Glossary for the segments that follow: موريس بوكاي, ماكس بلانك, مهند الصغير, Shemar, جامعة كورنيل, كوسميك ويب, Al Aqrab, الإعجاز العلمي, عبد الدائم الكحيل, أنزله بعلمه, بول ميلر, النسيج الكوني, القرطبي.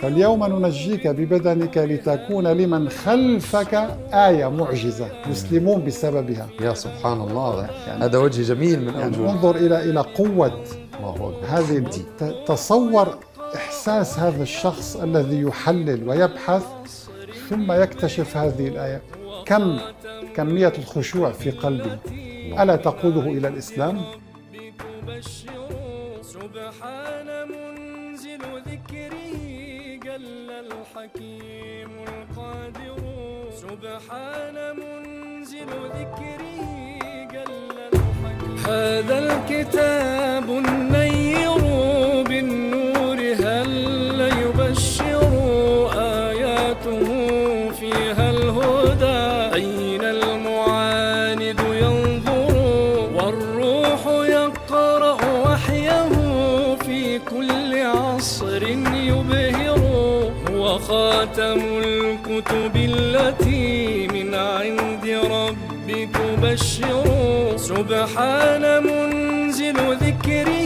فاليوم ننجيك ببدنك لتكون لمن خلفك آية معجزة يسلمون بسببها. يا سبحان الله، يعني هذا وجه جميل من أوجه. يعني انظر إلى قوة هذه. تصور إحساس هذا الشخص الذي يحلل ويبحث ثم يكتشف هذه الآية، كم كمية الخشوع في قلبه. ألا تقوده إلى الإسلام؟ الحكيم القادر سبحان منزل ذكره جل الحكيم. هذا الكتاب النير بالنور هل يبشر آياته فيها الهدى أين المعاند ينظر والروح يقرأ وحيه في كل عصر يبهر. وخاتم الكتب التي من عند ربي تبشر سبحان منزل ذكره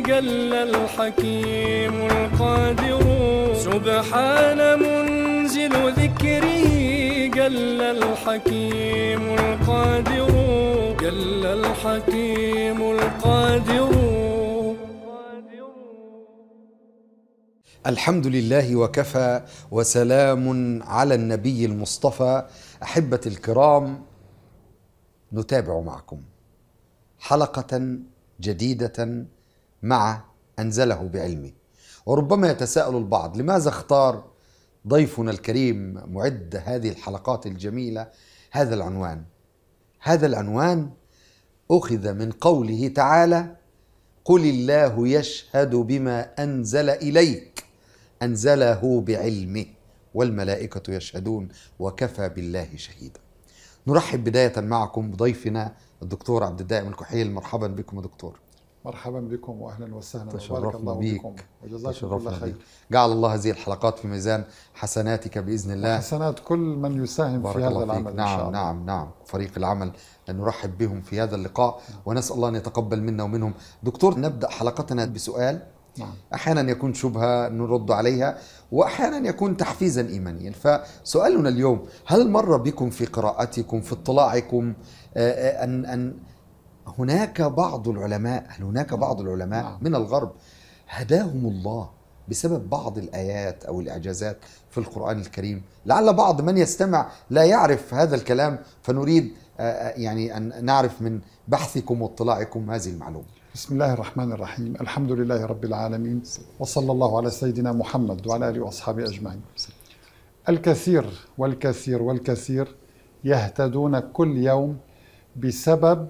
جل الحكيم القادر سبحان منزل ذكره جل الحكيم القادر جل الحكيم القادر. الحمد لله وكفى وسلام على النبي المصطفى. أحبة الكرام، نتابع معكم حلقة جديدة مع أنزله بعلمه. وربما يتساءل البعض لماذا اختار ضيفنا الكريم معد هذه الحلقات الجميلة هذا العنوان. هذا العنوان أخذ من قوله تعالى قل الله يشهد بما أنزل إليك أنزله بعلمه والملائكة يشهدون وكفى بالله شهيدا. نرحب بداية معكم بضيفنا الدكتور عبد الدائم الكحيل. مرحبا بكم يا دكتور. مرحبا بكم واهلا وسهلا، تشرفنا الله بيك بكم وجزاكم الله خير. جعل الله هذه الحلقات في ميزان حسناتك باذن الله، حسنات كل من يساهم في هذا العمل. نعم نعم نعم، فريق العمل نرحب بهم في هذا اللقاء ونسال الله ان يتقبل منا ومنهم. دكتور، نبدا حلقتنا بسؤال احيانا يكون شبهه نرد عليها واحيانا يكون تحفيزا ايمانيا. فسؤالنا اليوم، هل مر بكم في قراءتكم في اطلاعكم ان هناك بعض العلماء من الغرب هداهم الله بسبب بعض الآيات أو الإعجازات في القرآن الكريم؟ لعل بعض من يستمع لا يعرف هذا الكلام، فنريد يعني أن نعرف من بحثكم واطلاعكم هذه المعلومة. بسم الله الرحمن الرحيم، الحمد لله رب العالمين وصلى الله على سيدنا محمد وعلى آله وأصحابه أجمعين. الكثير والكثير والكثير يهتدون كل يوم بسبب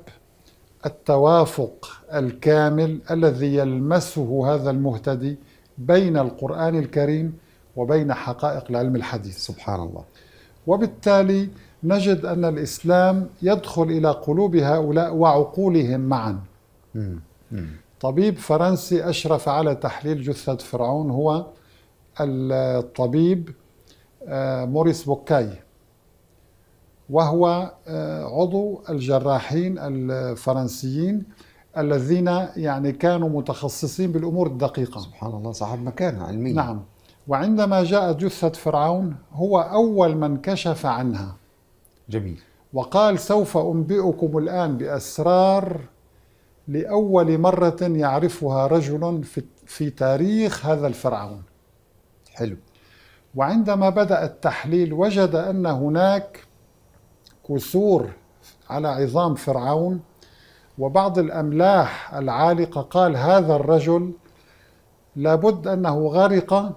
التوافق الكامل الذي يلمسه هذا المهتدي بين القرآن الكريم وبين حقائق العلم الحديث. سبحان الله. وبالتالي نجد أن الإسلام يدخل إلى قلوب هؤلاء وعقولهم معا. طبيب فرنسي أشرف على تحليل جثة فرعون هو الطبيب موريس بوكاي، وهو عضو الجراحين الفرنسيين الذين يعني كانوا متخصصين بالأمور الدقيقة. سبحان الله، صاحب مكانة علمية. نعم. وعندما جاءت جثة فرعون هو أول من كشف عنها. جميل. وقال سوف أنبئكم الآن بأسرار لأول مرة يعرفها رجل في تاريخ هذا الفرعون. حلو. وعندما بدأ التحليل وجد أن هناك كسور على عظام فرعون، وبعض الأملاح العالقة قال هذا الرجل لابد أنه غرق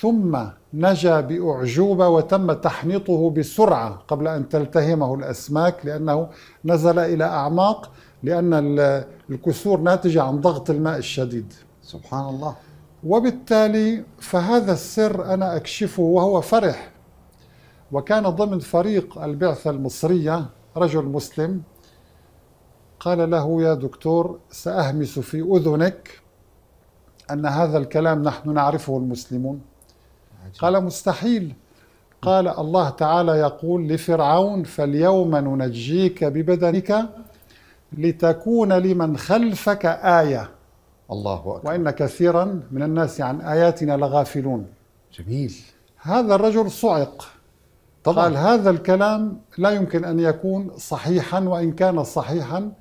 ثم نجا بأعجوبة وتم تحنيطه بسرعة قبل أن تلتهمه الأسماك، لأنه نزل إلى أعماق، لأن الكسور ناتجة عن ضغط الماء الشديد. سبحان الله. وبالتالي فهذا السر أنا أكشفه وهو فرح. وكان ضمن فريق البعثة المصرية رجل مسلم قال له يا دكتور سأهمس في أذنك أن هذا الكلام نحن نعرفه المسلمون. عجل. قال مستحيل. قال الله تعالى يقول لفرعون فاليوم ننجيك ببدنك لتكون لمن خلفك آية. الله أكبر. وإن كثيرا من الناس عن آياتنا لغافلون. جميل. هذا الرجل صعق طبعا، قال هذا الكلام لا يمكن أن يكون صحيحا، وإن كان صحيحا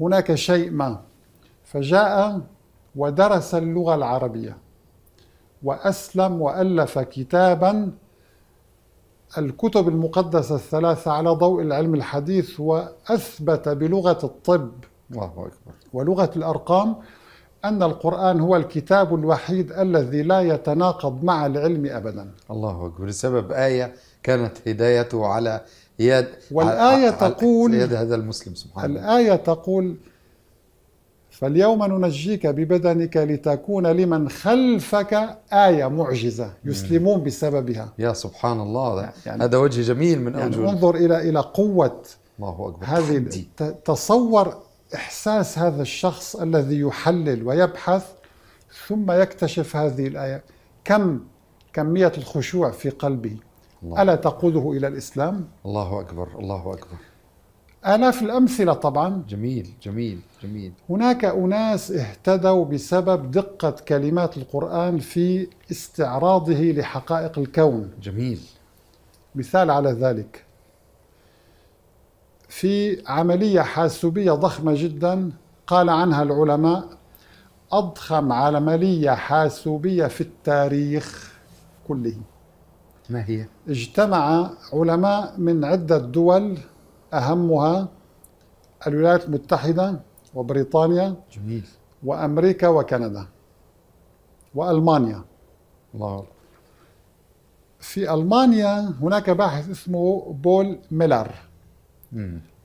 هناك شيء ما. فجاء ودرس اللغة العربية وأسلم وألف كتابا، الكتب المقدسة الثلاثة على ضوء العلم الحديث، وأثبت بلغة الطب ولغة الأرقام أن القرآن هو الكتاب الوحيد الذي لا يتناقض مع العلم أبدا. الله أكبر. بسبب آية كانت هدايته على يد، والآية تقول على يد هذا المسلم سبحانه. الآية تقول فاليوم ننجيك ببدنك لتكون لمن خلفك آية معجزة يسلمون بسببها. يا سبحان الله، يعني هذا وجه جميل من أوجه. يعني انظر إلى قوة. الله أكبر. هذه تصور إحساس هذا الشخص الذي يحلل ويبحث ثم يكتشف هذه الآية، كم كمية الخشوع في قلبه. ألا تقوده إلى الإسلام؟ الله أكبر، الله أكبر. آلاف الأمثلة طبعا. جميل جميل جميل. هناك أناس اهتدوا بسبب دقة كلمات القرآن في استعراضه لحقائق الكون. جميل. مثال على ذلك، في عملية حاسوبية ضخمة جدا قال عنها العلماء أضخم عملية حاسوبية في التاريخ كله. ما هي؟ اجتمع علماء من عدة دول، أهمها الولايات المتحدة وبريطانيا. جميل. وأمريكا وكندا وألمانيا. الله. في ألمانيا هناك باحث اسمه بول ميلر،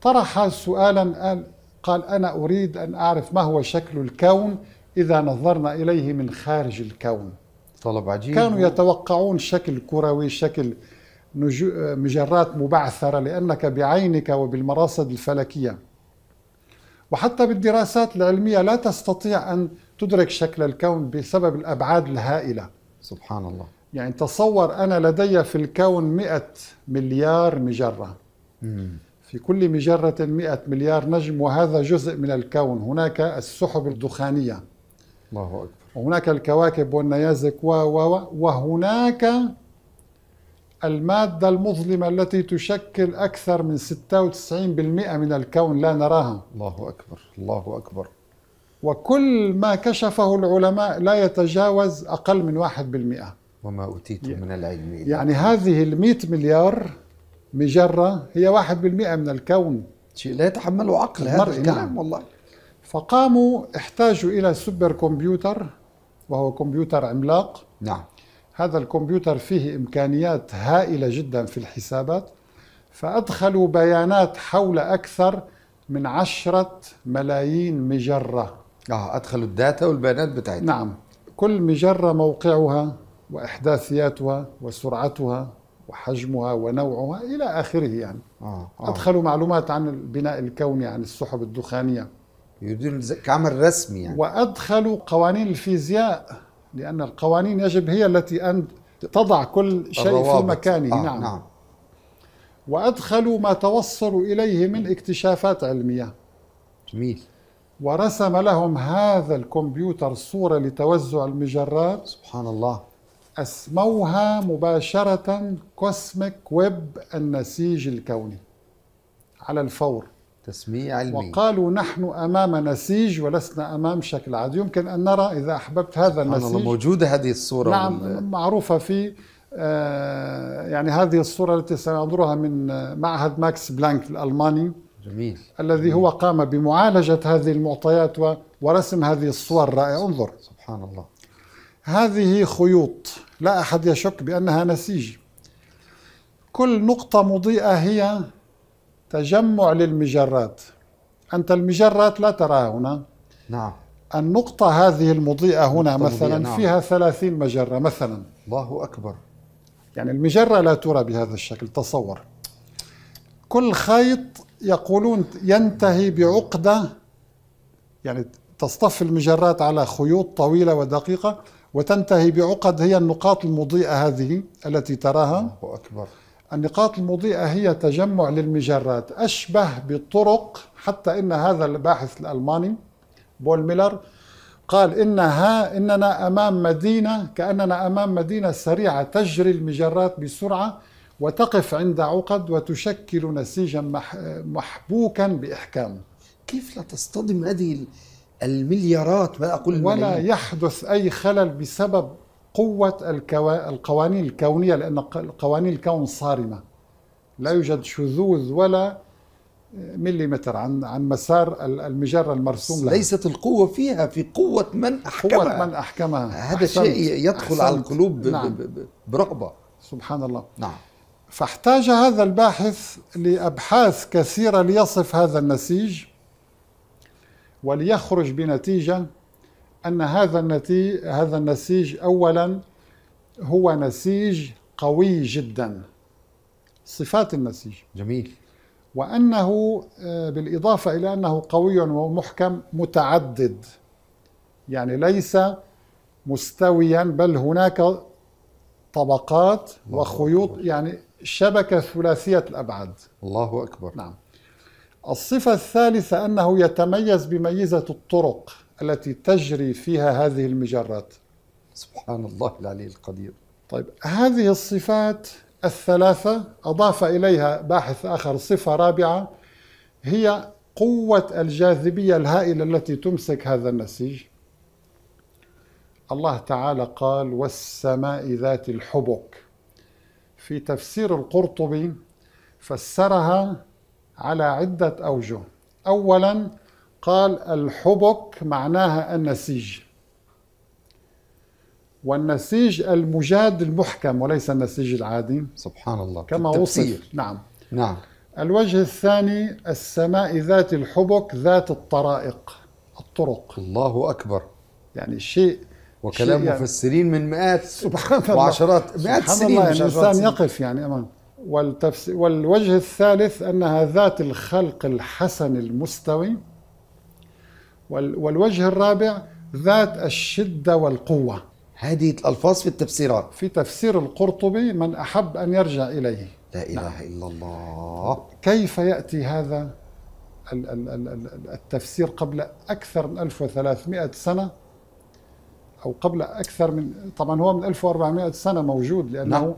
طرح سؤالا قال أنا أريد أن أعرف ما هو شكل الكون إذا نظرنا إليه من خارج الكون. طلب عجيب. كانوا يتوقعون شكل كروي، شكل مجرات مبعثرة لأنك بعينك وبالمراصد الفلكية، وحتى بالدراسات العلمية لا تستطيع أن تدرك شكل الكون بسبب الأبعاد الهائلة. سبحان الله. يعني تصور أنا لدي في الكون 100 مليار مجرة، في كل مجرة 100 مليار نجم، وهذا جزء من الكون. هناك السحب الدخانية. الله أكبر. وهناك الكواكب والنيازك وهناك المادة المظلمة التي تشكل أكثر من 96% من الكون لا نراها. الله أكبر، الله أكبر. وكل ما كشفه العلماء لا يتجاوز أقل من 1%. وما أوتيتم من العلم. يعني هذه 100 مليار مجرة هي 1% من الكون، شيء لا يتحمله عقل هذا الكلام والله. فقاموا احتاجوا إلى سوبر كمبيوتر، وهو كمبيوتر عملاق. نعم. هذا الكمبيوتر فيه إمكانيات هائلة جدا في الحسابات، فأدخلوا بيانات حول أكثر من 10 ملايين مجرة. أدخلوا الداتا والبيانات بتاعتها. نعم. كل مجرة موقعها وإحداثياتها وسرعتها وحجمها ونوعها إلى آخره. يعني أدخلوا معلومات عن البناء الكوني، عن السحب الدخانية، يريدون كعمل رسمي يعني. وأدخلوا قوانين الفيزياء، لأن القوانين يجب هي التي أن تضع كل شيء في مكانه. نعم. نعم. وأدخلوا ما توصلوا إليه من اكتشافات علمية. جميل. ورسم لهم هذا الكمبيوتر صورة لتوزع المجرات. سبحان الله. أسموها مباشرة كوسميك ويب، النسيج الكوني، على الفور. تسمية علمية. وقالوا نحن أمام نسيج ولسنا أمام شكل عادي، يمكن أن نرى إذا أحببت هذا النسيج. الله. موجودة هذه الصورة. نعم. معروفة في يعني هذه الصورة التي سننظرها من معهد ماكس بلانك الألماني. جميل. الذي هو قام بمعالجة هذه المعطيات ورسم هذه الصور الرائعة. انظر. سبحان الله. هذه خيوط لا أحد يشك بأنها نسيج، كل نقطة مضيئة هي تجمع للمجرات. أنت المجرات لا تراها هنا. نعم. النقطة هذه المضيئة هنا مثلا مضيئة. نعم. فيها 30 مجرة مثلا. الله أكبر. يعني المجرة لا ترى بهذا الشكل، تصور. كل خيط يقولون ينتهي بعقدة، يعني تصطف المجرات على خيوط طويلة ودقيقة وتنتهي بعقد هي النقاط المضيئة هذه التي تراها. الله أكبر. النقاط المضيئة هي تجمع للمجرات، أشبه بالطرق. حتى إن هذا الباحث الألماني بول ميلر قال إننا أمام مدينة، كأننا أمام مدينة سريعة تجري المجرات بسرعة وتقف عند عقد وتشكل نسيجا محبوكا بإحكام. كيف لا تصطدم هذه المليارات ما أقول ولا المليارات؟ يحدث أي خلل بسبب قوة القوانين الكونية، لأن قوانين الكون صارمة، لا يوجد شذوذ ولا مليمتر عن مسار المجرة المرسوم لها. ليست القوة فيها، في قوة من أحكمها. هذا شيء يدخل على القلوب برغبة. سبحان الله. نعم. فاحتاج هذا الباحث لأبحاث كثيرة ليصف هذا النسيج وليخرج بنتيجة أن هذا النسيج أولا هو نسيج قوي جدا، صفات النسيج جميل، وأنه بالإضافة إلى أنه قوي ومحكم متعدد، يعني ليس مستويا بل هناك طبقات وخيوط، يعني شبكة ثلاثية الأبعاد. الله أكبر. نعم. الصفة الثالثة أنه يتميز بميزة الطرق التي تجري فيها هذه المجرات. سبحان الله العلي القدير. طيب هذه الصفات الثلاثة أضاف إليها باحث آخر صفة رابعة، هي قوة الجاذبية الهائلة التي تمسك هذا النسيج. الله تعالى قال والسماء ذات الحبك. في تفسير القرطبي فسرها على عدة أوجه. أولا قال الحبك معناها النسيج، والنسيج المجاد المحكم وليس النسيج العادي. سبحان الله كما وصف. نعم نعم. الوجه الثاني السماء ذات الحبك، ذات الطرائق، الطرق. الله أكبر. يعني شيء وكلام مفسرين من مئات سبحان وعشرات الله. مئات سبحان الله. الإنسان يقف يعني أمام. والوجه الثالث أنها ذات الخلق الحسن المستوي. والوجه الرابع ذات الشدة والقوة. هذه الألفاظ في التفسيرات في تفسير القرطبي، من أحب أن يرجع إليه. لا إله إلا الله. كيف يأتي هذا التفسير قبل أكثر من 1300 سنة أو قبل أكثر من، طبعا هو من 1400 سنة موجود لأنه نعم.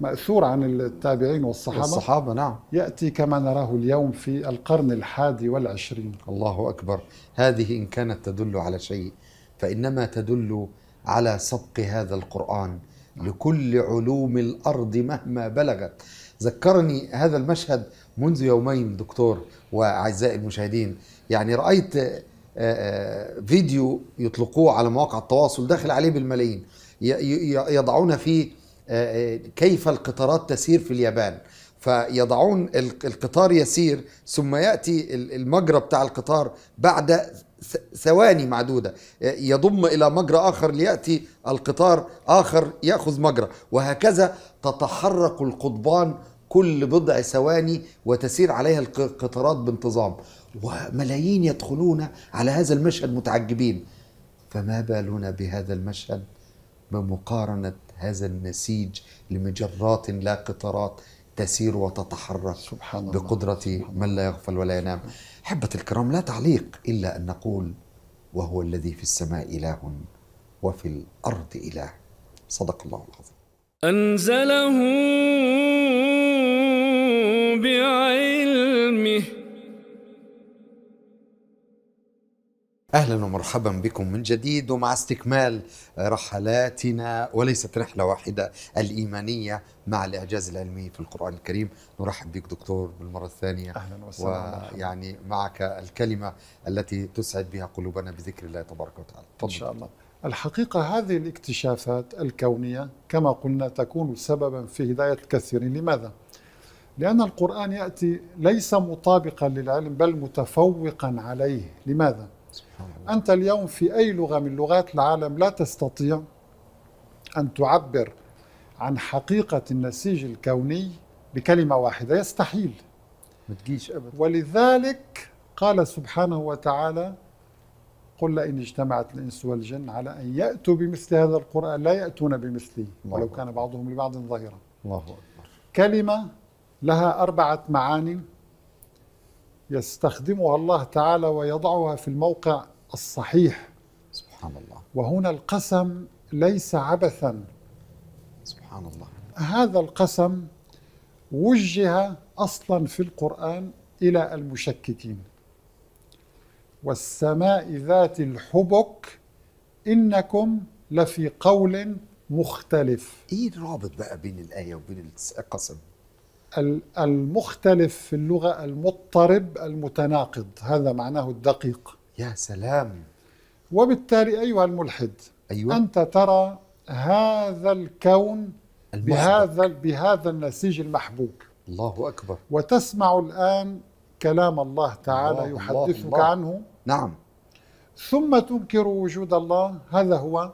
مأثور عن التابعين والصحابة. الصحابة نعم. يأتي كما نراه اليوم في القرن 21. الله أكبر. هذه إن كانت تدل على شيء فإنما تدل على سبق هذا القرآن لكل علوم الأرض مهما بلغت. ذكرني هذا المشهد منذ يومين دكتور وأعزائي المشاهدين، يعني رأيت فيديو يطلقوه على مواقع التواصل داخل عليه بالملايين، يضعون فيه كيف القطارات تسير في اليابان، فيضعون القطار يسير ثم يأتي المجرى بتاع القطار بعد ثواني معدودة يضم إلى مجرى آخر ليأتي القطار آخر يأخذ مجرى، وهكذا تتحرك القضبان كل بضع ثواني وتسير عليها القطارات بانتظام، وملايين يدخلون على هذا المشهد متعجبين. فما بالنا بهذا المشهد بمقارنة هذا النسيج لمجرات لا قطارات تسير وتتحرك سبحان بقدرة سبحان من لا يغفل ولا ينام. أحبة الكرام، لا تعليق إلا أن نقول وهو الذي في السماء إله وفي الأرض إله. صدق الله العظيم. أنزله بعلمه. أهلا ومرحبا بكم من جديد ومع استكمال رحلاتنا، وليست رحلة واحدة، الإيمانية مع الإعجاز العلمي في القرآن الكريم. نرحب بك دكتور بالمرة الثانية. أهلا وسهلا. ويعني معك الكلمة التي تسعد بها قلوبنا بذكر الله تبارك وتعالى. إن شاء الله. الحقيقة هذه الاكتشافات الكونية كما قلنا تكون سببا في هداية الكثيرين. لماذا؟ لأن القرآن يأتي ليس مطابقا للعلم بل متفوقا عليه. لماذا؟ أنت اليوم في أي لغة من لغات العالم لا تستطيع أن تعبر عن حقيقة النسيج الكوني بكلمة واحدة، يستحيل، ما تجيش أبدا. ولذلك قال سبحانه وتعالى قل لئن اجتمعت الإنس والجن على أن يأتوا بمثل هذا القرآن لا يأتون بمثله ولو كان بعضهم لبعض ظهيرا. الله أكبر. كلمة لها 4 معاني يستخدمها الله تعالى ويضعها في الموقع الصحيح سبحان الله. وهنا القسم ليس عبثا، سبحان الله. هذا القسم وجه أصلا في القرآن إلى المشككين: والسماء ذات الحبك إنكم لفي قول مختلف. إيه الرابط بقى بين الآية وبين القسم؟ المختلف في اللغة المضطرب المتناقض، هذا معناه الدقيق. يا سلام. وبالتالي أيها الملحد، أيوة، أنت ترى هذا الكون بهذا النسيج المحبوك. الله أكبر. وتسمع الآن كلام الله تعالى الله يحدثك الله عنه. نعم. ثم تنكر وجود الله، هذا هو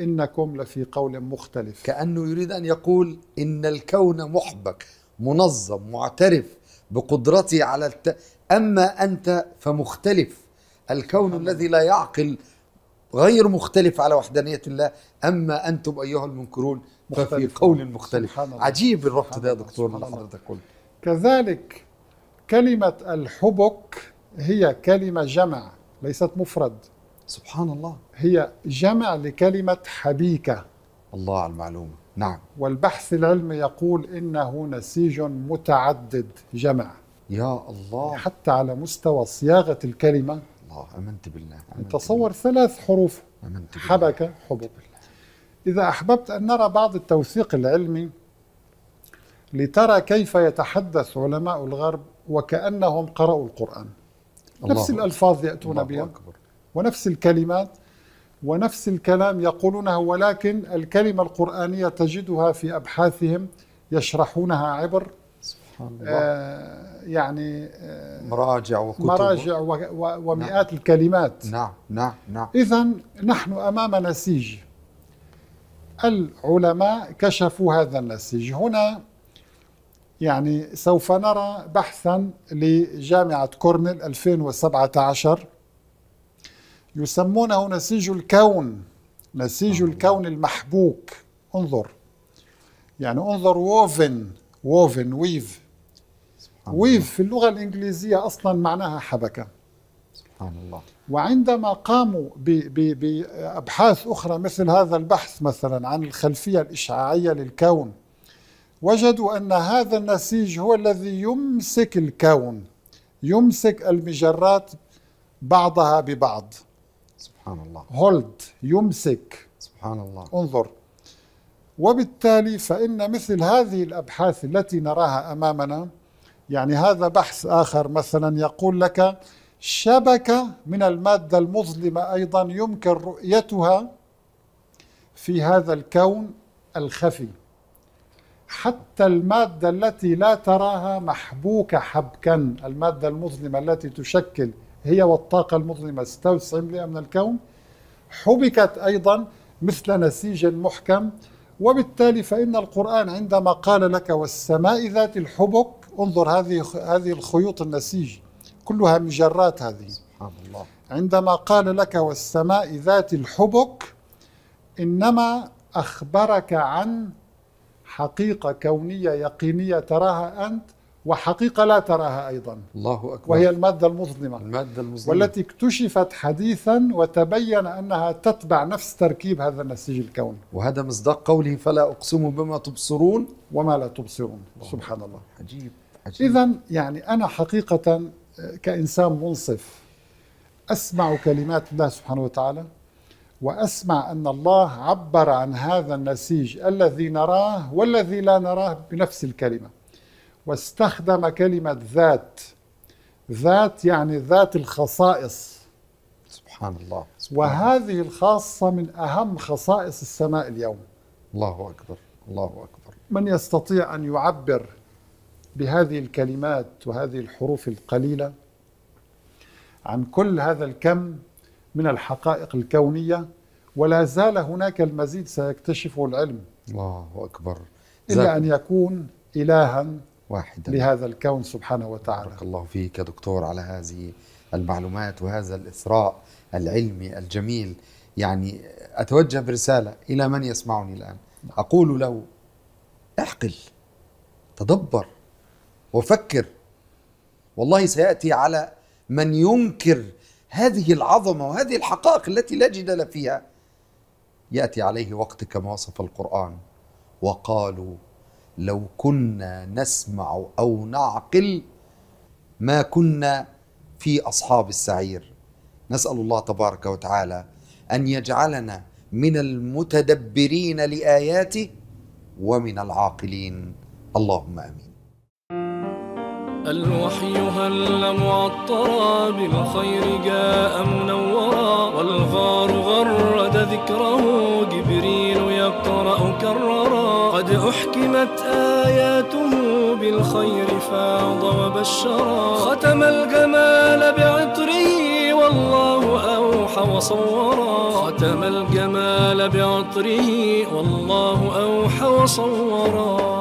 إنكم لفي قول مختلف. كأنه يريد أن يقول إن الكون محبك منظم معترف بقدرتي على أما أنت فمختلف. الكون الذي لا يعقل غير مختلف على وحدانية الله، أما أنتم أيها المنكرون ففي قول مختلف. عجيب الربط ده يا دكتور اللي حضرتك قلت. كذلك كلمة الحبك هي كلمة جمع ليست مفرد، سبحان الله. هي جمع لكلمة حبيكة. الله على المعلومة. نعم. والبحث العلمي يقول إنه نسيج متعدد جمع. يا الله. حتى على مستوى صياغة الكلمة. الله، أمنت بالله. تصور ثلاث حروف، أمنت بالله. حبكة، حبك. إذا أحببت أن نرى بعض التوثيق العلمي لترى كيف يتحدث علماء الغرب وكأنهم قرأوا القرآن. نفس الألفاظ يأتون بها ونفس الكلمات ونفس الكلام يقولونه، ولكن الكلمة القرآنية تجدها في أبحاثهم يشرحونها عبر سبحان الله. يعني مراجع ومئات نعم. الكلمات. نعم نعم نعم. إذن نحن أمام نسيج، العلماء كشفوا هذا النسيج. هنا يعني سوف نرى بحثا لجامعة كورنيل 2017 يسمونه نسيج الكون، نسيج الكون المحبوك. انظر، يعني انظر، ووفن ويف. ويف في اللغة الإنجليزية أصلا معناها حبكة، سبحان الله. وعندما قاموا بأبحاث أخرى مثل هذا البحث مثلا عن الخلفية الإشعاعية للكون، وجدوا أن هذا النسيج هو الذي يمسك الكون، يمسك المجرات بعضها ببعض، سبحان الله. هولد، يمسك، سبحان الله. انظر. وبالتالي فإن مثل هذه الأبحاث التي نراها أمامنا، يعني هذا بحث آخر مثلا يقول لك شبكة من المادة المظلمة أيضا يمكن رؤيتها في هذا الكون الخفي. حتى المادة التي لا تراها محبوكة حبكا، المادة المظلمة التي تشكل هي والطاقة المظلمة 96% من الكون حبكت أيضا مثل نسيج محكم. وبالتالي فإن القرآن عندما قال لك والسماء ذات الحبك، انظر هذه الخيوط النسيج كلها مجرات هذه، سبحان الله. عندما قال لك والسماء ذات الحبك، إنما أخبرك عن حقيقة كونية يقينية تراها أنت وحقيقة لا تراها أيضا. الله أكبر. وهي المادة المظلمة، المادة المظلمة والتي اكتشفت حديثا وتبين أنها تتبع نفس تركيب هذا النسيج الكوني. وهذا مصداق قوله فلا أقسم بما تبصرون وما لا تبصرون. الله. سبحان الله. عجيب عجيب. إذن يعني أنا حقيقة كإنسان منصف أسمع كلمات الله سبحانه وتعالى، وأسمع أن الله عبر عن هذا النسيج الذي نراه والذي لا نراه بنفس الكلمة، واستخدم كلمة ذات. ذات يعني ذات الخصائص، سبحان الله. وهذه الخاصة من أهم خصائص السماء اليوم. الله أكبر، الله أكبر. من يستطيع أن يعبر بهذه الكلمات وهذه الحروف القليلة عن كل هذا الكم من الحقائق الكونية؟ ولا زال هناك المزيد سيكتشفه العلم. الله أكبر. إلا أن يكون إلها واحدا لهذا الكون سبحانه وتعالى. بارك الله فيك يا دكتور على هذه المعلومات وهذا الإثراء العلمي الجميل. يعني أتوجه برسالة إلى من يسمعني الآن، أقول له اعقل، تدبر وفكر. والله سيأتي على من ينكر هذه العظمة وهذه الحقائق التي لا جدال فيها يأتي عليه وقت كما وصف القرآن: وقالوا لو كنا نسمع أو نعقل ما كنا في أصحاب السعير. نسأل الله تبارك وتعالى أن يجعلنا من المتدبرين لآياته ومن العاقلين، اللهم آمين. الوحي هل معطرا بالخير جاء منورا، والغار غرد ذكره جبريل يقرأ كررا، قد أحكمت آياته بالخير فاض وبشرا، ختم الجمال بعطره والله أوحى وصورا، ختم الجمال بعطره والله أوحى وصورا.